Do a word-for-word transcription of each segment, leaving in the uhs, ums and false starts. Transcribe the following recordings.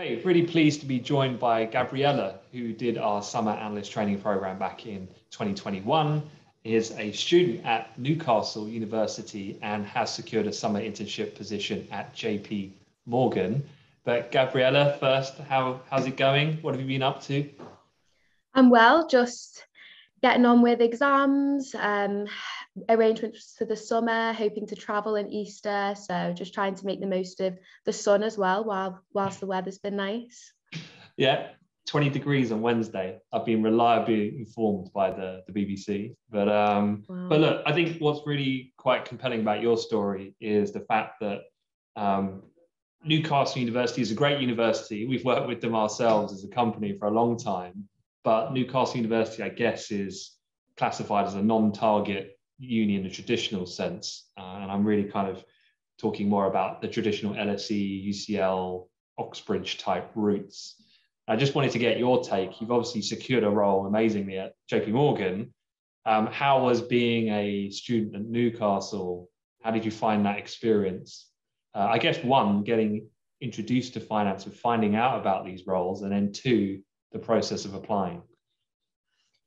Hey, really pleased to be joined by Gabriella, who did our summer analyst training program back in twenty twenty-one, is a student at Newcastle University and has secured a summer internship position at J P. Morgan. But Gabriella, first, how, how's it going? What have you been up to? I'm well, just getting on with exams, um, arrangements for the summer, hoping to travel in Easter. So just trying to make the most of the sun as well while whilst the weather's been nice. Yeah, twenty degrees on Wednesday. I've been reliably informed by the, the B B C. But, um, wow. but look, I think what's really quite compelling about your story is the fact that um, Newcastle University is a great university. We've worked with them ourselves as a company for a long time, but Newcastle University, I guess, is classified as a non-target uni in the traditional sense. Uh, and I'm really kind of talking more about the traditional L S E, U C L, Oxbridge type routes. I just wanted to get your take. You've obviously secured a role amazingly at J P Morgan. Um, how was being a student at Newcastle? How did you find that experience? Uh, I guess one, getting introduced to finance and finding out about these roles, and then two, the process of applying.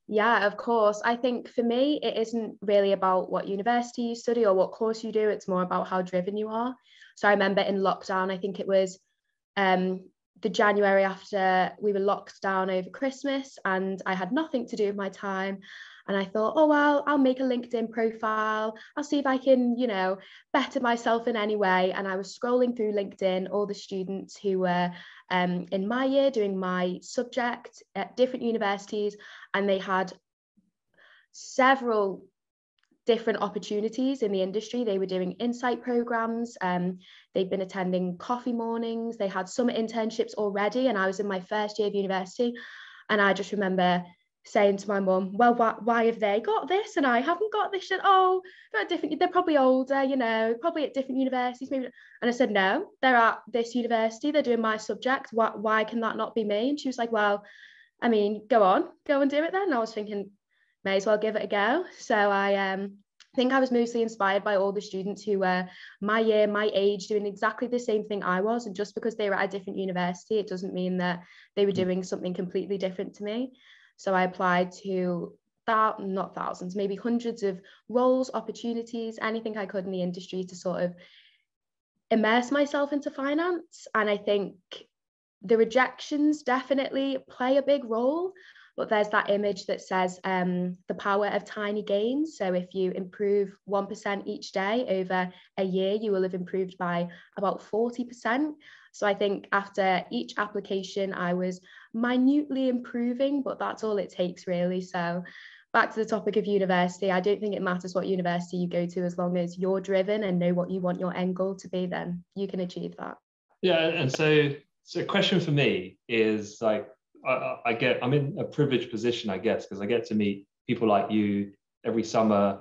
Yeah, of course. I think for me, it isn't really about what university you study or what course you do. It's more about how driven you are. So I remember in lockdown, I think it was um, the January after we were locked down over Christmas, and I had nothing to do with my time. And I thought, oh, well, I'll make a LinkedIn profile. I'll see if I can, you know, better myself in any way. And I was scrolling through LinkedIn, all the students who were um, in my year doing my subject at different universities, and they had several different opportunities in the industry. They were doing insight programs. Um, they've been attending coffee mornings. They had summer internships already. And I was in my first year of university. And I just remember saying to my mum, well, wh why have they got this and I haven't got this? She said, oh, they're different, they're probably older, you know, probably at different universities, maybe. And I said, no, they're at this university, they're doing my subject, why, why can that not be me? And she was like, well, I mean, go on, go and do it then. And I was thinking, may as well give it a go. So I um, think I was mostly inspired by all the students who were my year, my age, doing exactly the same thing I was. And just because they were at a different university, it doesn't mean that they were doing something completely different to me. So I applied to, th- not thousands, maybe hundreds of roles, opportunities, anything I could in the industry to sort of immerse myself into finance. And I think the rejections definitely play a big role, but there's that image that says um, the power of tiny gains. So if you improve one percent each day over a year, you will have improved by about forty percent. So I think after each application, I was minutely improving, but that's all it takes really. So back to the topic of university, I don't think it matters what university you go to, as long as you're driven and know what you want your end goal to be, then you can achieve that. Yeah, and so so question for me is, like, I, I get, I'm in a privileged position, I guess, because I get to meet people like you every summer,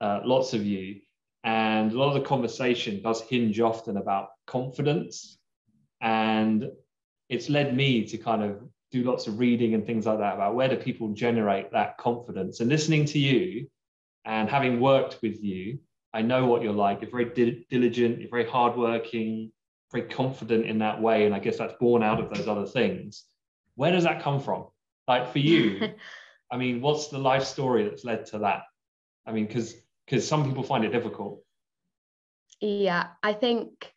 uh, lots of you, and a lot of the conversation does hinge often about confidence. And it's led me to kind of do lots of reading and things like that about where do people generate that confidence. And listening to you and having worked with you, I know what you're like. You're very di diligent, you're very hardworking, very confident in that way. And I guess that's born out of those other things. Where does that come from? Like for you, I mean, what's the life story that's led to that? I mean, because because some people find it difficult. Yeah, I think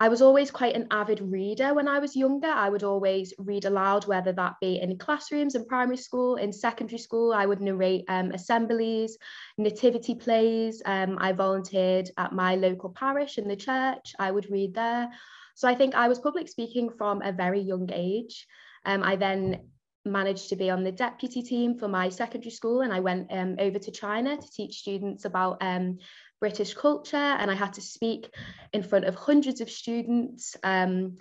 I was always quite an avid reader when I was younger. I would always read aloud, whether that be in classrooms, in primary school, in secondary school. I would narrate um, assemblies, nativity plays. Um, I volunteered at my local parish in the church. I would read there. So I think I was public speaking from a very young age. Um, I then managed to be on the deputy team for my secondary school, and I went um, over to China to teach students about um, British culture, and I had to speak in front of hundreds of students, um,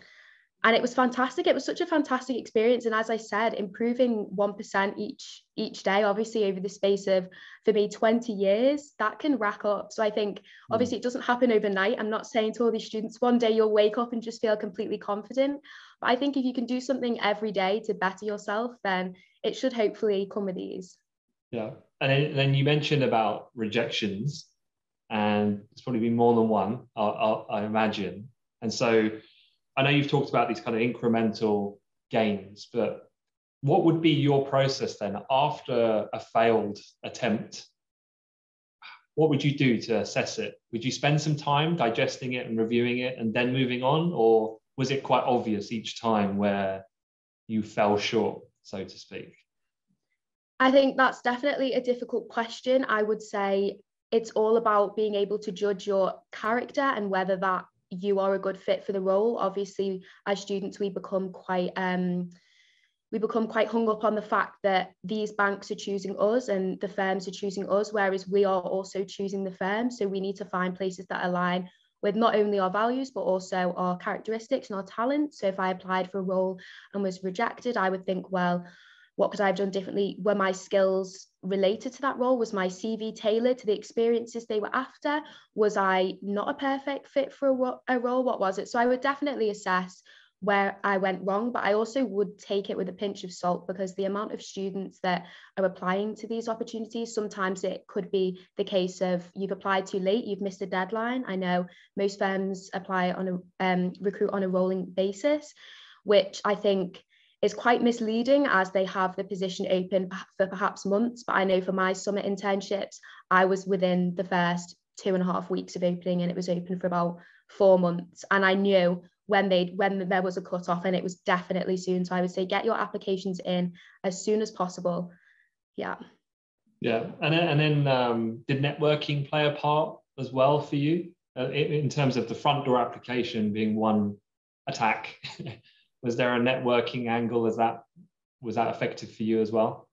and it was fantastic. It was such a fantastic experience, and as I said, improving one percent each each day, obviously over the space of, for me, twenty years, that can rack up. So I think obviously it doesn't happen overnight. I'm not saying to all these students, one day you'll wake up and just feel completely confident, but I think if you can do something every day to better yourself, then it should hopefully come with ease. Yeah, and then you mentioned about rejections, and it's probably been more than one, I, I, I imagine. And so I know you've talked about these kind of incremental gains, but what would be your process then after a failed attempt? What would you do to assess it? Would you spend some time digesting it and reviewing it and then moving on? Or was it quite obvious each time where you fell short, so to speak? I think that's definitely a difficult question. I would say it's all about being able to judge your character and whether that you are a good fit for the role. Obviously, as students, we become quite um, we become quite hung up on the fact that these banks are choosing us and the firms are choosing us, whereas we are also choosing the firm. So we need to find places that align with not only our values, but also our characteristics and our talent. So if I applied for a role and was rejected, I would think, well, what could I have done differently? Were my skills related to that role? Was my C V tailored to the experiences they were after? Was I not a perfect fit for a, ro- a role? What was it? So I would definitely assess where I went wrong, but I also would take it with a pinch of salt, because the amount of students that are applying to these opportunities, sometimes it could be the case of you've applied too late, you've missed a deadline. I know most firms apply on a um, recruit on a rolling basis, which I think is quite misleading, as they have the position open for perhaps months. But I know for my summer internships, I was within the first two and a half weeks of opening, and it was open for about four months. And I knew when they'd when there was a cutoff, and it was definitely soon. So I would say get your applications in as soon as possible. Yeah. Yeah, and then, and then um, did networking play a part as well for you uh, in, in terms of the front door application being one attack? Was there a networking angle? Is that, was that effective for you as well?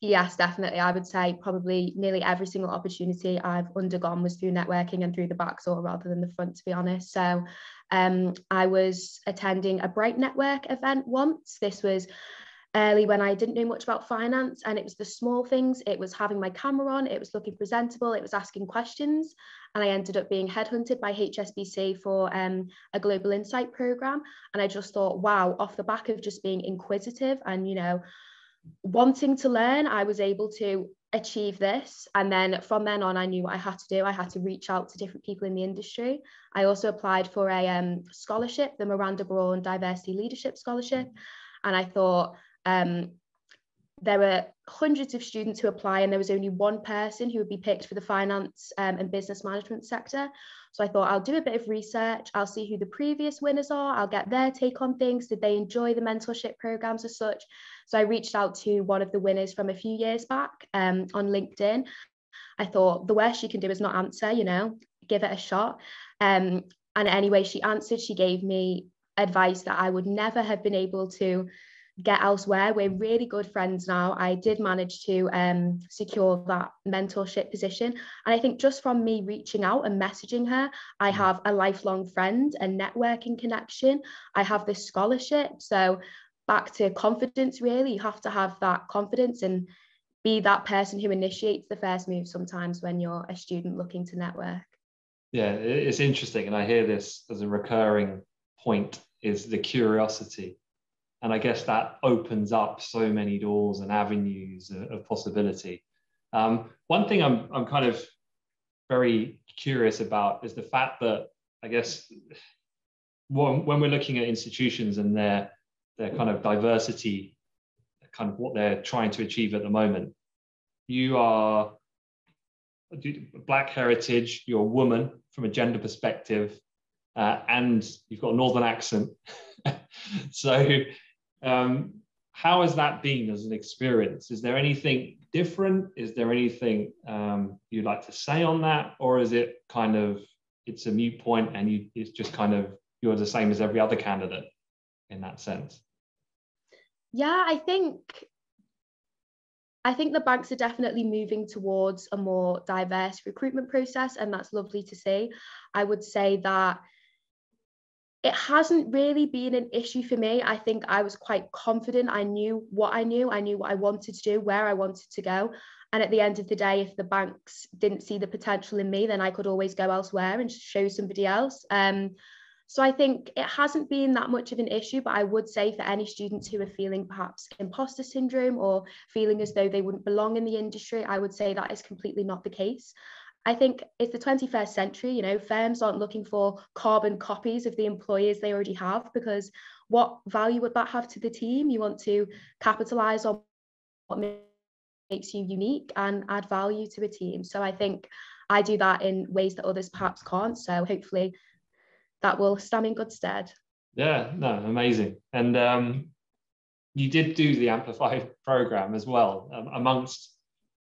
Yes, definitely. I would say probably nearly every single opportunity I've undergone was through networking and through the back door rather than the front, to be honest. So um, I was attending a Bright Network event once. This was early when I didn't know much about finance, and it was the small things. It was having my camera on, it was looking presentable, it was asking questions, and I ended up being headhunted by H S B C for um, a global insight programme. And I just thought, wow, off the back of just being inquisitive and, you know, wanting to learn, I was able to achieve this. And then from then on, I knew what I had to do. I had to reach out to different people in the industry. I also applied for a um, scholarship, the Miranda Braun Diversity Leadership Scholarship, and I thought, Um, there were hundreds of students who apply, and there was only one person who would be picked for the finance um, and business management sector. So I thought, I'll do a bit of research, I'll see who the previous winners are, I'll get their take on things, did they enjoy the mentorship programs as such. So I reached out to one of the winners from a few years back um, on LinkedIn. I thought the worst you can do is not answer, you know, give it a shot. Um, and anyway, she answered, she gave me advice that I would never have been able to get elsewhere. We're really good friends now. I did manage to um, secure that mentorship position. And I think just from me reaching out and messaging her, I have a lifelong friend, a networking connection. I have this scholarship. So back to confidence, really, you have to have that confidence and be that person who initiates the first move sometimes when you're a student looking to network. Yeah, it's interesting. And I hear this as a recurring point, is the curiosity. And I guess that opens up so many doors and avenues of possibility. Um, one thing I'm, I'm kind of very curious about is the fact that, I guess, when, when we're looking at institutions and their, their kind of diversity, kind of what they're trying to achieve at the moment, you are Black heritage, you're a woman from a gender perspective, uh, and you've got a Northern accent. So, Um, how has that been as an experience? Is there anything different? Is there anything um, you'd like to say on that? Or is it kind of, it's a moot point and you, it's just kind of, you're the same as every other candidate in that sense? Yeah, I think, I think the banks are definitely moving towards a more diverse recruitment process, and that's lovely to see. I would say that it hasn't really been an issue for me. I think I was quite confident. I knew what I knew. I knew what I wanted to do, where I wanted to go. And at the end of the day, if the banks didn't see the potential in me, then I could always go elsewhere and show somebody else. Um, so I think it hasn't been that much of an issue, but I would say for any students who are feeling perhaps imposter syndrome or feeling as though they wouldn't belong in the industry, I would say that is completely not the case. I think it's the twenty-first century, you know, firms aren't looking for carbon copies of the employees they already have, because what value would that have to the team? You want to capitalise on what makes you unique and add value to a team. So I think I do that in ways that others perhaps can't. So hopefully that will stand in good stead. Yeah, no, amazing. And um, you did do the Amplify programme as well, um, amongst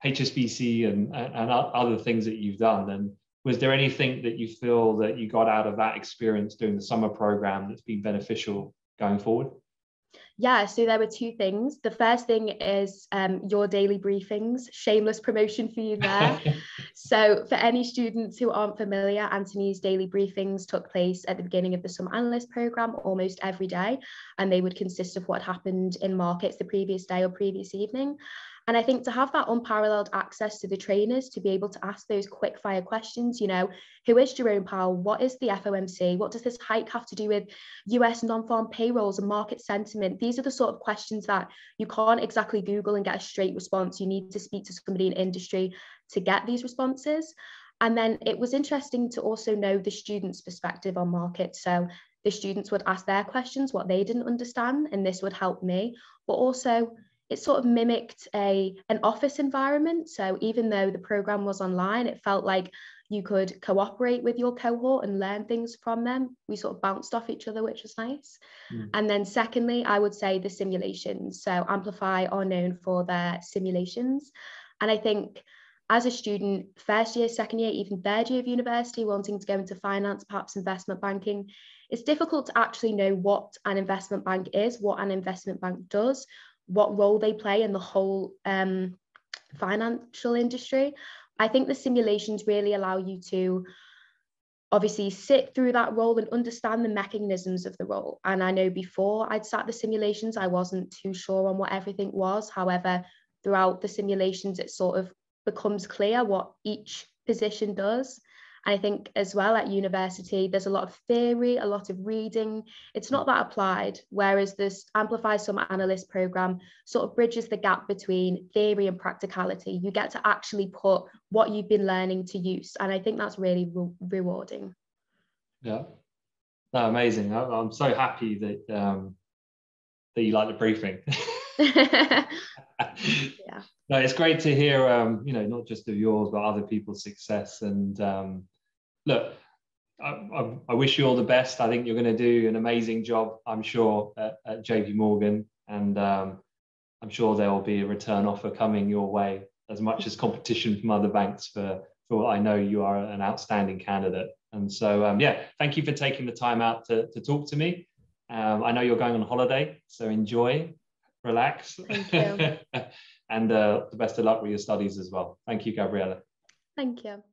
H S B C and, and other things that you've done. And was there anything that you feel that you got out of that experience doing the summer programme that's been beneficial going forward? Yeah, so there were two things. The first thing is um, your daily briefings, shameless promotion for you there. So for any students who aren't familiar, Anthony's daily briefings took place at the beginning of the Summer Analyst Programme almost every day, and they would consist of what happened in markets the previous day or previous evening. And I think to have that unparalleled access to the trainers, to be able to ask those quick fire questions, you know, who is Jerome Powell? What is the F O M C? What does this hike have to do with U S non-farm payrolls and market sentiment? These are the sort of questions that you can't exactly Google and get a straight response. You need to speak to somebody in industry to get these responses. And then it was interesting to also know the students' perspective on markets. So the students would ask their questions, what they didn't understand, and this would help me, but also it sort of mimicked a an office environment. So even though the programme was online, it felt like you could cooperate with your cohort and learn things from them. We sort of bounced off each other, which was nice. Mm. And then secondly, I would say the simulations. So Amplify are known for their simulations. And I think as a student, first year, second year, even third year of university, wanting to go into finance, perhaps investment banking, it's difficult to actually know what an investment bank is, what an investment bank does, what role they play in the whole um, financial industry. I think the simulations really allow you to obviously sit through that role and understand the mechanisms of the role. And I know before I'd sat the simulations, I wasn't too sure on what everything was. However, throughout the simulations, it sort of becomes clear what each position does. And I think as well at university, there's a lot of theory, a lot of reading. It's not that applied, whereas this Amplify Summer Analyst Programme sort of bridges the gap between theory and practicality. You get to actually put what you've been learning to use. And I think that's really re rewarding. Yeah, no, amazing. I I'm so happy that, um, that you like the briefing. Yeah. No, it's great to hear, um, you know, not just of yours, but other people's success. And um, look, I, I, I wish you all the best. I think you're going to do an amazing job, I'm sure, at, at J P Morgan. And um, I'm sure there will be a return offer coming your way, as much as competition from other banks for, for I know you are an outstanding candidate. And so, um, yeah, thank you for taking the time out to, to talk to me. Um, I know you're going on holiday, so enjoy, relax. Thank you. And uh, the best of luck with your studies as well. Thank you, Gabriella. Thank you.